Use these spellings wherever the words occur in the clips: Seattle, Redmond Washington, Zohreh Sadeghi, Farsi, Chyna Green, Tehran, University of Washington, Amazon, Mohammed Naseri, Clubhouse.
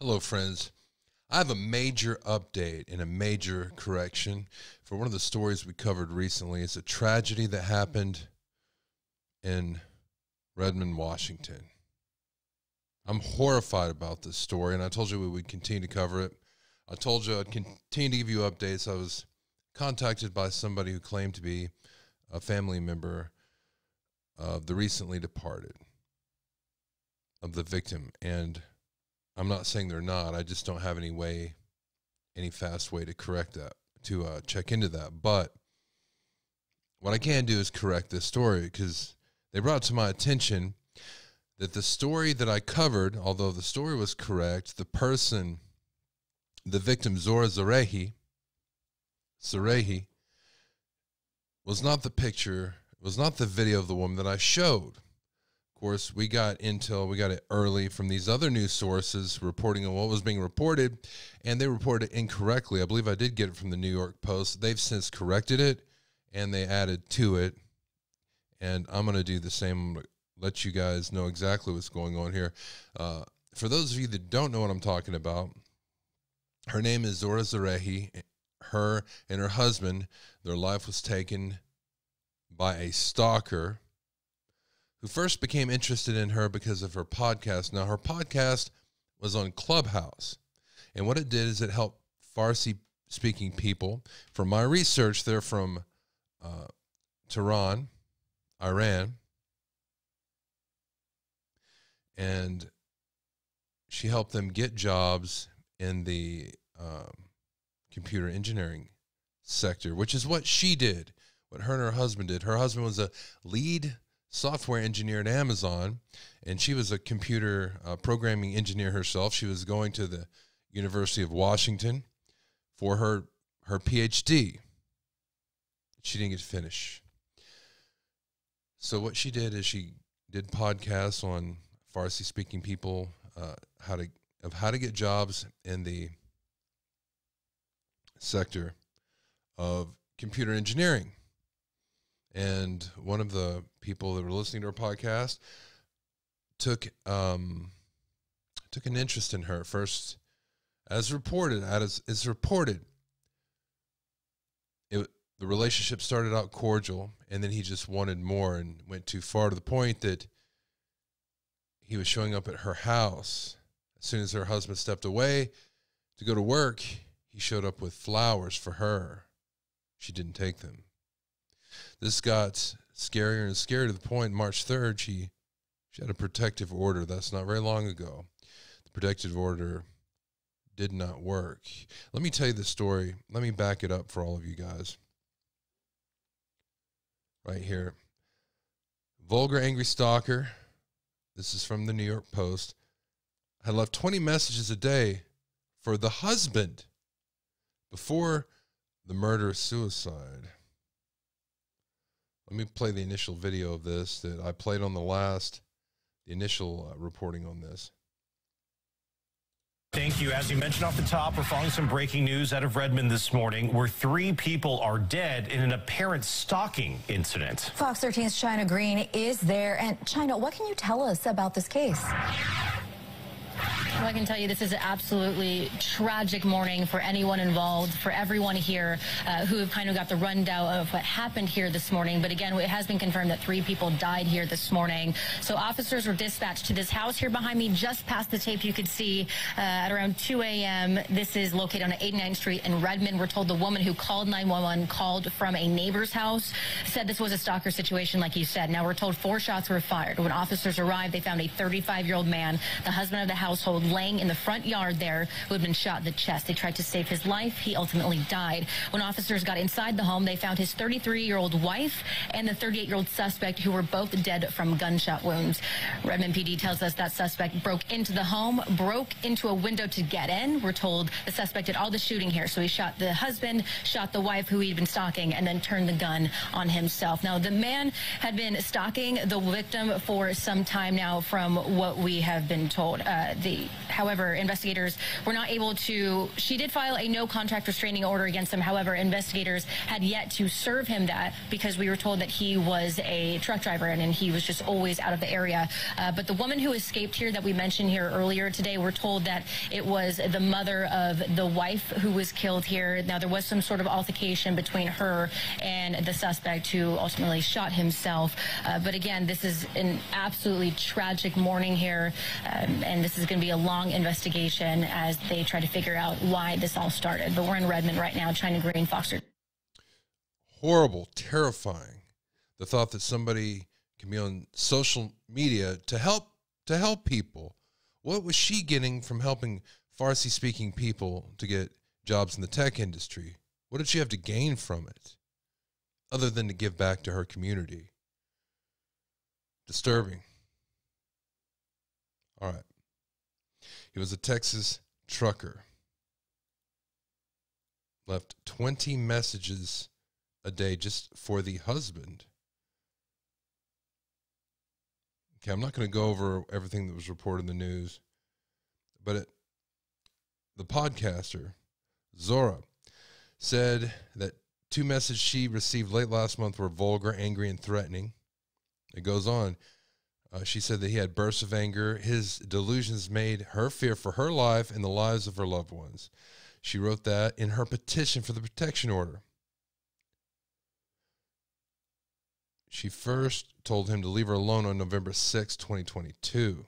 Hello, friends. I have a major update and a major correction for one of the stories we covered recently. It's a tragedy that happened in Redmond, Washington. I'm horrified about this story, and I told you we would continue to cover it. I told you I'd continue to give you updates. I was contacted by somebody who claimed to be a family member of the recently departed, of the victim, and I'm not saying they're not. I just don't have any way, any fast way to correct that, to check into that. But what I can do is correct this story, because they brought to my attention that the story that I covered, although the story was correct, the person, the victim, Zohreh Sadeghi, was not the picture, was not the video of the woman that I showed. Of course, we got intel, we got it early from these other news sources reporting on what was being reported, and they reported it incorrectly. I believe I did get it from the New York Post. They've since corrected it, and they added to it, and I'm going to do the same. I'm going to let you guys know exactly what's going on here. For those of you that don't know what I'm talking about, her name is Zohreh Sadeghi. Her and her husband, their life was taken by a stalker who first became interested in her because of her podcast. Now, her podcast was on Clubhouse, and what it did is it helped Farsi-speaking people. From my research, they're from Tehran, Iran, and she helped them get jobs in the computer engineering sector, which is what she did, what her and her husband did. Her husband was a lead software engineer at Amazon, and she was a computer programming engineer herself. She was going to the University of Washington for her PhD. She didn't get to finish. So what she did is she did podcasts on Farsi-speaking people, how to get jobs in the sector of computer engineering. And one of the people that were listening to her podcast took an interest in her first, as reported. As it's reported, the relationship started out cordial, and then he just wanted more and went too far, to the point that he was showing up at her house. As soon as her husband stepped away to go to work, he showed up with flowers for her. She didn't take them. This got scarier and scarier, to the point March 3rd, she had a protective order. That's not very long ago. The protective order did not work. Let me tell you the story. Let me back it up for all of you guys. Right here. Vulgar, angry stalker. This is from the New York Post. Had left 20 messages a day for the husband before the murder-suicide. Let me play the initial video of this that I played on the initial reporting on this. Thank you. As you mentioned off the top, we're following some breaking news out of Redmond this morning, where 3 people are dead in an apparent stalking incident. Fox 13's Chyna Green is there. And Chyna, what can you tell us about this case? Well, I can tell you this is an absolutely tragic morning for anyone involved, for everyone here who have kind of got the rundown of what happened here this morning. But again, it has been confirmed that 3 people died here this morning. So officers were dispatched to this house here behind me, just past the tape you could see, at around 2 a.m. This is located on 89th Street in Redmond. We're told the woman who called 911 called from a neighbor's house, said this was a stalker situation, like you said. Now, we're told 4 shots were fired. When officers arrived, they found a 35-year-old man, the husband of the household, laying in the front yard there, who had been shot in the chest. They tried to save his life. He ultimately died. When officers got inside the home, they found his 33-year-old wife and the 38-year-old suspect, who were both dead from gunshot wounds. Redmond PD tells us that suspect broke into the home, broke into a window to get in. We're told the suspect did all the shooting here. So he shot the husband, shot the wife who he'd been stalking, and then turned the gun on himself. Now, the man had been stalking the victim for some time now, from what we have been told. The However, investigators were not able to, she did file a no contact restraining order against him. However, investigators had yet to serve him that because we were told that he was a truck driver and he was just always out of the area. But the woman who escaped here that we mentioned here earlier today, we're told that it was the mother of the wife who was killed here. Now, there was some sort of altercation between her and the suspect who ultimately shot himself. But again, this is an absolutely tragic morning here, and this is going to be a long investigation as they try to figure out why this all started. But we're in Redmond right now. Chyna Green, Fox. Horrible, terrifying. The thought that somebody can be on social media to help people. What was she getting from helping Farsi-speaking people to get jobs in the tech industry? What did she have to gain from it, other than to give back to her community? Disturbing. All right. He was a Texas trucker. Left 20 messages a day just for the husband. Okay, I'm not going to go over everything that was reported in the news, but the podcaster, Zohreh, said that 2 messages she received late last month were vulgar, angry, and threatening. It goes on. She said that he had bursts of anger. His delusions made her fear for her life and the lives of her loved ones. She wrote that in her petition for the protection order. She first told him to leave her alone on November 6, 2022.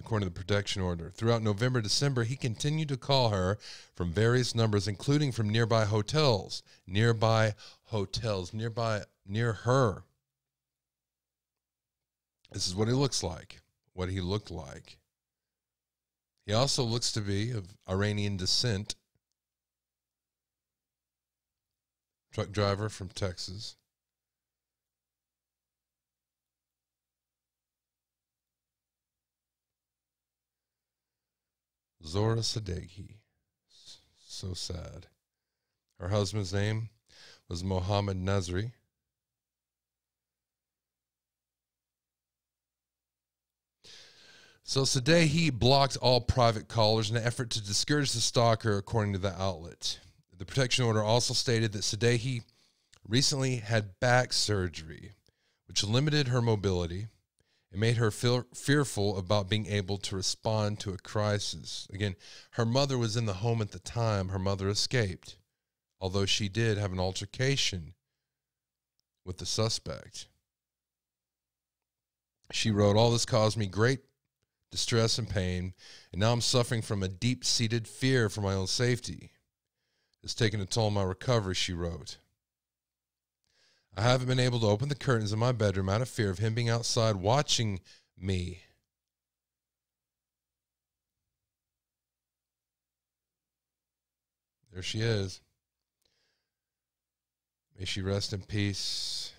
According to the protection order, throughout November and December, he continued to call her from various numbers, including from nearby hotels, near her. This is what he looks like, what he looked like. He also looks to be of Iranian descent. Truck driver from Texas. Zohreh Sadeghi. So sad. Her husband's name was Mohammed Naseri. So Sadeghi blocked all private callers in an effort to discourage the stalker, according to the outlet. The protection order also stated that Sadeghi recently had back surgery, which limited her mobility and made her feel fearful about being able to respond to a crisis. Again, her mother was in the home at the time. Her mother escaped, although she did have an altercation with the suspect. She wrote, "All this caused me great distress and pain, and now I'm suffering from a deep-seated fear for my own safety. It's taken a toll on my recovery," she wrote. "I haven't been able to open the curtains in my bedroom out of fear of him being outside watching me." There she is. May she rest in peace,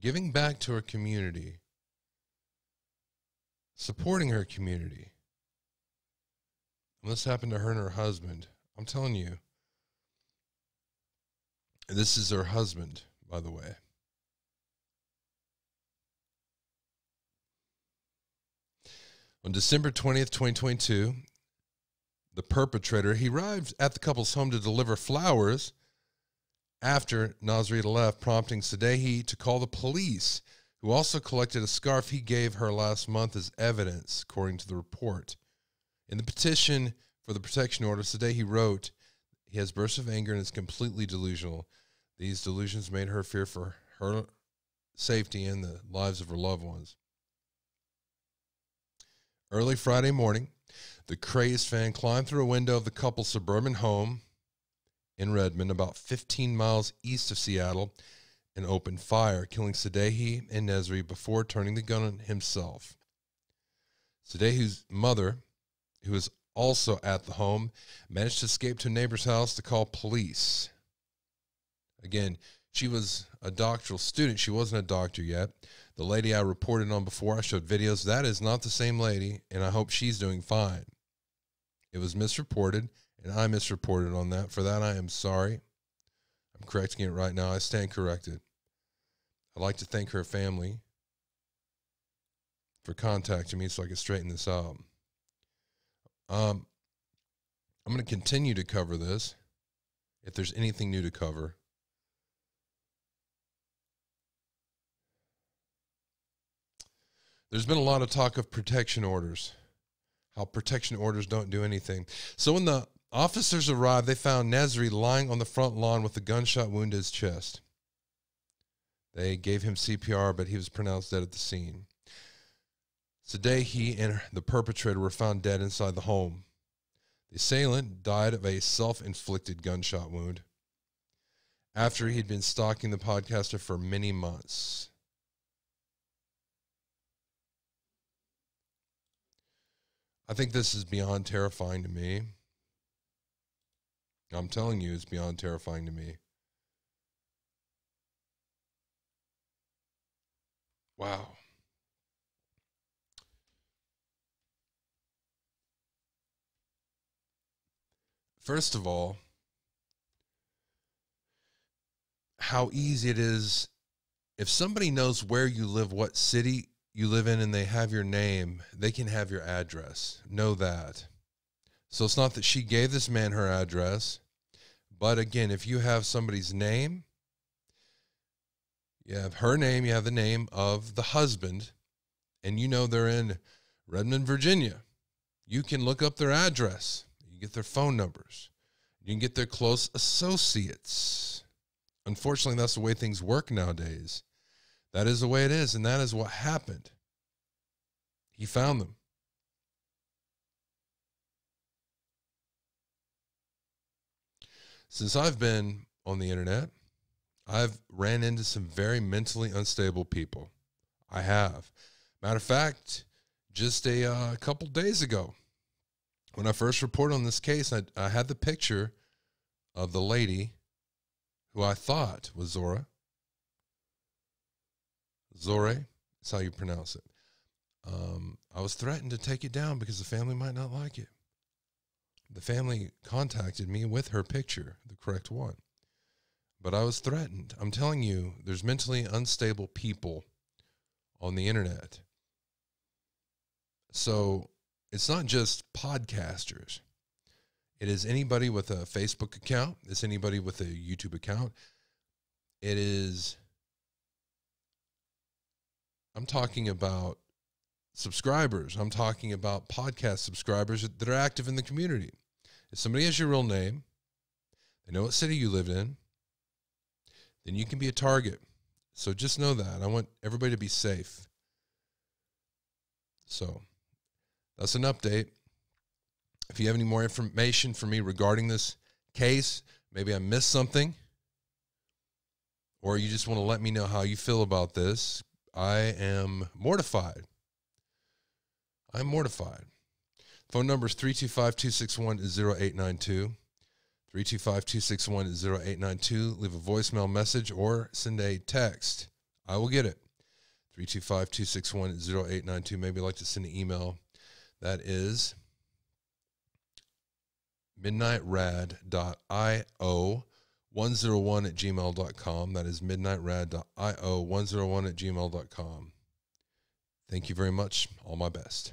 giving back to her community, supporting her community. When this happened to her and her husband, I'm telling you, this is her husband, by the way. On December 20th, 2022, the perpetrator, he arrived at the couple's home to deliver flowers after Nasri left, prompting Sadeghi to call the police, who also collected a scarf he gave her last month as evidence, according to the report. In the petition for the protection order, Sadeghi wrote, "He has bursts of anger and is completely delusional. These delusions made her fear for her safety and the lives of her loved ones." Early Friday morning, the crazed fan climbed through a window of the couple's suburban home in Redmond, about 15 miles east of Seattle, and opened fire, killing Sadeghi and Naseri before turning the gun on himself. Sadeghi's mother, who was also at the home, managed to escape to a neighbor's house to call police. Again, she was a doctoral student. She wasn't a doctor yet. The lady I reported on before, I showed videos. That is not the same lady, and I hope she's doing fine. It was misreported, and I misreported on that. For that, I am sorry. I'm correcting it right now. I stand corrected. I'd like to thank her family for contacting me so I can straighten this out. I'm going to continue to cover this if there's anything new to cover. There's been a lot of talk of protection orders, how protection orders don't do anything. So when the officers arrived, they found Naseri lying on the front lawn with a gunshot wound to his chest. They gave him CPR, but he was pronounced dead at the scene. Sadeghi, he and the perpetrator were found dead inside the home. The assailant died of a self-inflicted gunshot wound after he'd been stalking the podcaster for many months. I think this is beyond terrifying to me. I'm telling you, it's beyond terrifying to me. Wow. First of all, how easy it is if somebody knows where you live, what city you live in, and they have your name, they can have your address. Know that. So it's not that she gave this man her address, but again, if you have somebody's name, you have her name, you have the name of the husband, and you know they're in Redmond, Virginia, you can look up their address. You can get their phone numbers. You can get their close associates. Unfortunately, that's the way things work nowadays. That is the way it is, and that is what happened. He found them. Since I've been on the internet, I've ran into some very mentally unstable people. I have. Matter of fact, just a couple days ago, when I first reported on this case, I had the picture of the lady who I thought was Zohreh. Zohreh, that's how you pronounce it. I was threatened to take it down because the family might not like it. The family contacted me with her picture, the correct one. But I was threatened. I'm telling you, there's mentally unstable people on the internet. So it's not just podcasters. It is anybody with a Facebook account. It's anybody with a YouTube account. It is, I'm talking about subscribers. I'm talking about podcast subscribers that are active in the community. If somebody has your real name, they know what city you live in, then you can be a target. So just know that. I want everybody to be safe. So that's an update. If you have any more information for me regarding this case, maybe I missed something, or you just want to let me know how you feel about this, I am mortified. I'm mortified. Phone number is 325-261-0892. 325-261-0892. Leave a voicemail message or send a text. I will get it. 325-261-0892. Maybe I'd like to send an email. That is midnightrad.io101@gmail.com. That is midnightrad.io101@gmail.com. Thank you very much. All my best.